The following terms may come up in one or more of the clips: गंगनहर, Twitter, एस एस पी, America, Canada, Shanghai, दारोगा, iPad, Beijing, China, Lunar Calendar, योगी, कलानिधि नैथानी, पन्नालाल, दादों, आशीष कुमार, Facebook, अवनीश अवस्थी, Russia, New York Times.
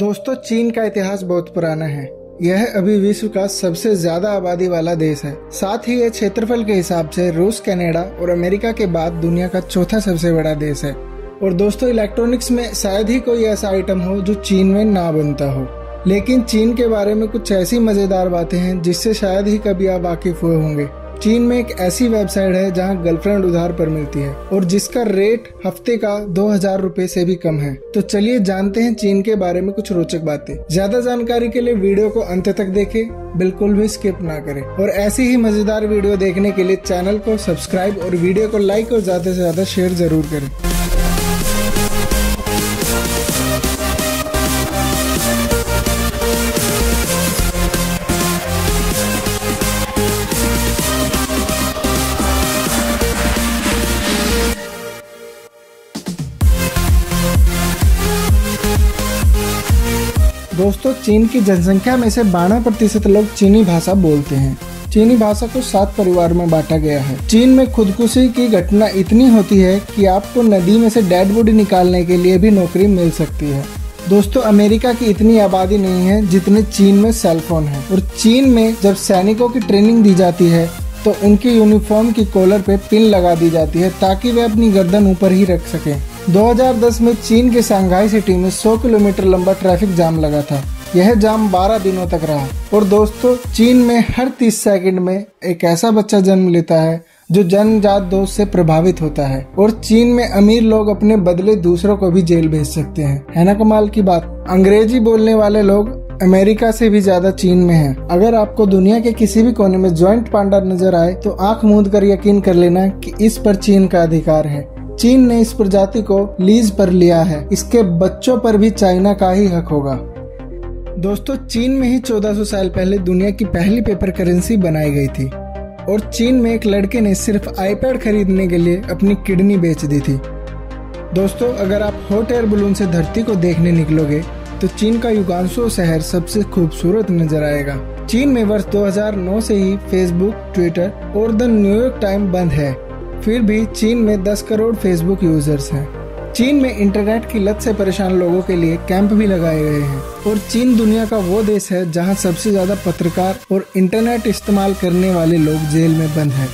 दोस्तों, चीन का इतिहास बहुत पुराना है। यह अभी विश्व का सबसे ज्यादा आबादी वाला देश है। साथ ही यह क्षेत्रफल के हिसाब से रूस, कनाडा और अमेरिका के बाद दुनिया का चौथा सबसे बड़ा देश है। और दोस्तों, इलेक्ट्रॉनिक्स में शायद ही कोई ऐसा आइटम हो जो चीन में ना बनता हो। लेकिन चीन के बारे में कुछ ऐसी मजेदार बातें हैं जिससे शायद ही कभी आप वाकिफ हुए होंगे। चीन में एक ऐसी वेबसाइट है जहां गर्लफ्रेंड उधार पर मिलती है और जिसका रेट हफ्ते का 2000 रुपए से भी कम है। तो चलिए जानते हैं चीन के बारे में कुछ रोचक बातें। ज्यादा जानकारी के लिए वीडियो को अंत तक देखें, बिल्कुल भी स्किप ना करें। और ऐसी ही मजेदार वीडियो देखने के लिए चैनल को सब्सक्राइब और वीडियो को लाइक और ज्यादा से ज्यादा शेयर जरूर करें। दोस्तों, चीन की जनसंख्या में से 92% लोग चीनी भाषा बोलते हैं। चीनी भाषा को 7 परिवार में बांटा गया है। चीन में खुदकुशी की घटना इतनी होती है कि आपको नदी में से डेड बॉडी निकालने के लिए भी नौकरी मिल सकती है। दोस्तों, अमेरिका की इतनी आबादी नहीं है जितने चीन में सेलफोन है। और चीन में जब सैनिकों की ट्रेनिंग दी जाती है तो उनकी यूनिफॉर्म की कॉलर पे पिन लगा दी जाती है ताकि वे अपनी गर्दन ऊपर ही रख सकें। 2010 में चीन के शंघाई सिटी में 100 किलोमीटर लंबा ट्रैफिक जाम लगा था। यह जाम 12 दिनों तक रहा। और दोस्तों, चीन में हर 30 सेकंड में एक ऐसा बच्चा जन्म लेता है जो जन्मजात दोष से प्रभावित होता है। और चीन में अमीर लोग अपने बदले दूसरों को भी जेल भेज सकते हैं। है ना कमाल की बात। अंग्रेजी बोलने वाले लोग अमेरिका से भी ज्यादा चीन में हैं। अगर आपको दुनिया के किसी भी कोने में जॉइंट पांडा नजर आए तो आंख मूंद कर यकीन कर लेना कि इस पर चीन का अधिकार है। चीन ने इस प्रजाति को लीज पर लिया है। इसके बच्चों पर भी चाइना का ही हक होगा। दोस्तों, चीन में ही 1400 साल पहले दुनिया की पहली पेपर करेंसी बनाई गई थी। और चीन में एक लड़के ने सिर्फ आईपैड खरीदने के लिए अपनी किडनी बेच दी थी। दोस्तों, अगर आप हॉट एयर बलून से धरती को देखने निकलोगे तो चीन का युगांशो शहर सबसे खूबसूरत नजर आएगा। चीन में वर्ष 2009 से ही फेसबुक, ट्विटर और द न्यूयॉर्क टाइम बंद है। फिर भी चीन में 10 करोड़ फेसबुक यूजर्स हैं। चीन में इंटरनेट की लत से परेशान लोगों के लिए कैंप भी लगाए गए हैं। और चीन दुनिया का वो देश है जहां सबसे ज्यादा पत्रकार और इंटरनेट इस्तेमाल करने वाले लोग जेल में बंद हैं।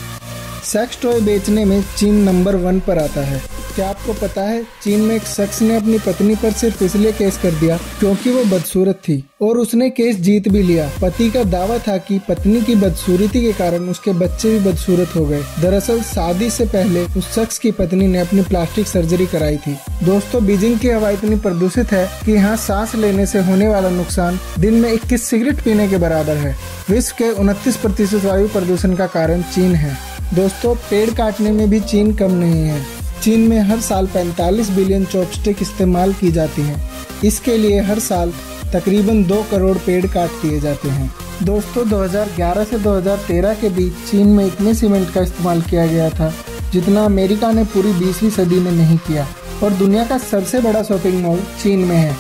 सेक्स टॉय बेचने में चीन नंबर 1 पर आता है। क्या आपको पता है, चीन में एक शख्स ने अपनी पत्नी पर सिर्फ इसलिए केस कर दिया क्योंकि वो बदसूरत थी, और उसने केस जीत भी लिया। पति का दावा था कि पत्नी की बदसूरती के कारण उसके बच्चे भी बदसूरत हो गए। दरअसल शादी से पहले उस शख्स की पत्नी ने अपनी प्लास्टिक सर्जरी कराई थी। दोस्तों, बीजिंग की हवा इतनी प्रदूषित है कि यहाँ सांस लेने से होने वाला नुकसान दिन में 21 सिगरेट पीने के बराबर है। विश्व के 29% वायु प्रदूषण का कारण चीन है। दोस्तों, पेड़ काटने में भी चीन कम नहीं है। चीन में हर साल 45 बिलियन चॉपस्टिक इस्तेमाल की जाती हैं। इसके लिए हर साल तकरीबन 2 करोड़ पेड़ काट दिए जाते हैं। दोस्तों, 2011 से 2013 के बीच चीन में इतने सीमेंट का इस्तेमाल किया गया था जितना अमेरिका ने पूरी 20वीं सदी में नहीं किया। और दुनिया का सबसे बड़ा शॉपिंग मॉल चीन में है,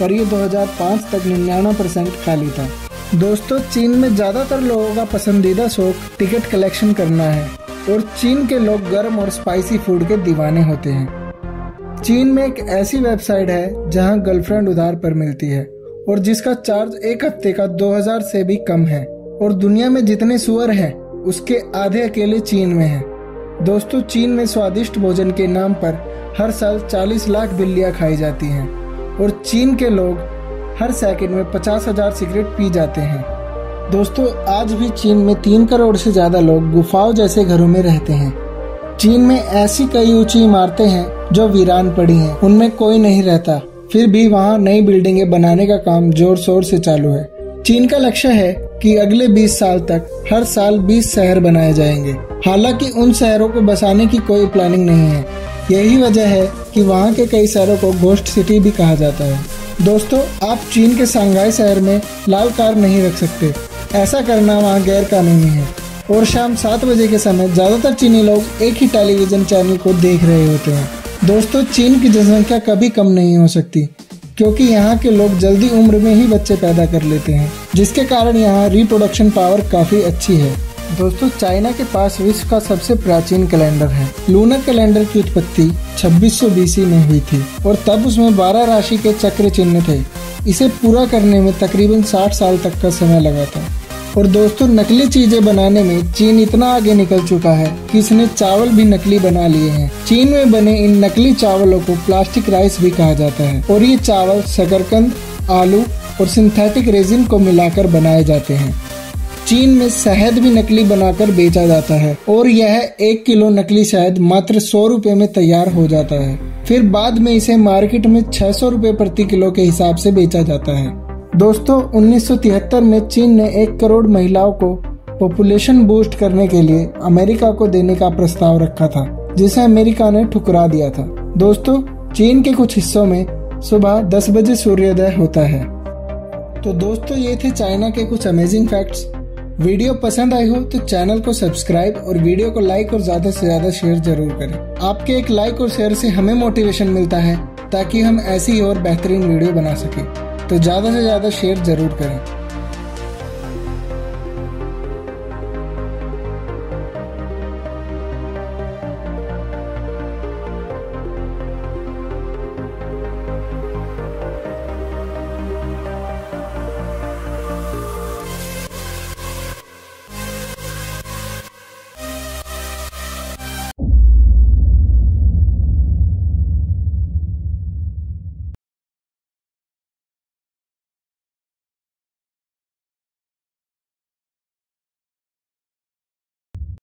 पर यह 2005 तक 99% खाली था। दोस्तों, चीन में ज़्यादातर लोगों का पसंदीदा शौक टिकट कलेक्शन करना है। और चीन के लोग गर्म और स्पाइसी फूड के दीवाने होते हैं। चीन में एक ऐसी वेबसाइट है जहां गर्लफ्रेंड उधार पर मिलती है और जिसका चार्ज एक हफ्ते का 2000 से भी कम है। और दुनिया में जितने सुअर हैं उसके आधे अकेले चीन में हैं। दोस्तों, चीन में स्वादिष्ट भोजन के नाम पर हर साल 40 लाख बिल्लियाँ खाई जाती हैं। और चीन के लोग हर सेकेंड में 50,000 सिगरेट पी जाते हैं। दोस्तों, आज भी चीन में 3 करोड़ से ज्यादा लोग गुफाओं जैसे घरों में रहते हैं। चीन में ऐसी कई ऊंची इमारतें हैं जो वीरान पड़ी हैं, उनमें कोई नहीं रहता, फिर भी वहां नई बिल्डिंगें बनाने का काम जोर शोर से चालू है। चीन का लक्ष्य है कि अगले 20 साल तक हर साल 20 शहर बनाए जाएंगे। हालांकि उन शहरों को बसाने की कोई प्लानिंग नहीं है। यही वजह है कि वहाँ के कई शहरों को घोस्ट सिटी भी कहा जाता है। दोस्तों, आप चीन के शंघाई शहर में लाल कार नहीं रख सकते। ऐसा करना वहाँ गैर कानूनी है। और शाम 7 बजे के समय ज़्यादातर चीनी लोग एक ही टेलीविज़न चैनल को देख रहे होते हैं। दोस्तों, चीन की जनसंख्या कभी कम नहीं हो सकती क्योंकि यहाँ के लोग जल्दी उम्र में ही बच्चे पैदा कर लेते हैं, जिसके कारण यहाँ रिप्रोडक्शन पावर काफ़ी अच्छी है। दोस्तों, चाइना के पास विश्व का सबसे प्राचीन कैलेंडर है। लूनर कैलेंडर की उत्पत्ति 2600 BC में हुई थी और तब उसमें 12 राशि के चक्र चिन्ह थे। इसे पूरा करने में तकरीबन 60 साल तक का समय लगा था। और दोस्तों, नकली चीजें बनाने में चीन इतना आगे निकल चुका है कि इसने चावल भी नकली बना लिए हैं। चीन में बने इन नकली चावलों को प्लास्टिक राइस भी कहा जाता है और ये चावल शकरकंद, आलू और सिंथेटिक रेजिन को मिलाकर बनाए जाते हैं। चीन में शहद भी नकली बनाकर बेचा जाता है और यह 1 किलो नकली शहद मात्र 100 रुपए में तैयार हो जाता है। फिर बाद में इसे मार्केट में 600 रुपए प्रति किलो के हिसाब से बेचा जाता है। दोस्तों, 1973 में चीन ने 1 करोड़ महिलाओं को पॉपुलेशन बूस्ट करने के लिए अमेरिका को देने का प्रस्ताव रखा था, जिसे अमेरिका ने ठुकरा दिया था। दोस्तों, चीन के कुछ हिस्सों में सुबह 10 बजे सूर्योदय होता है। तो दोस्तों, ये थे चाइना के कुछ अमेजिंग फैक्ट्स। वीडियो पसंद आई हो तो चैनल को सब्सक्राइब और वीडियो को लाइक और ज्यादा से ज्यादा शेयर जरूर करें। आपके एक लाइक और शेयर से हमें मोटिवेशन मिलता है ताकि हम ऐसी और बेहतरीन वीडियो बना सकें। तो ज्यादा से ज्यादा शेयर जरूर करें।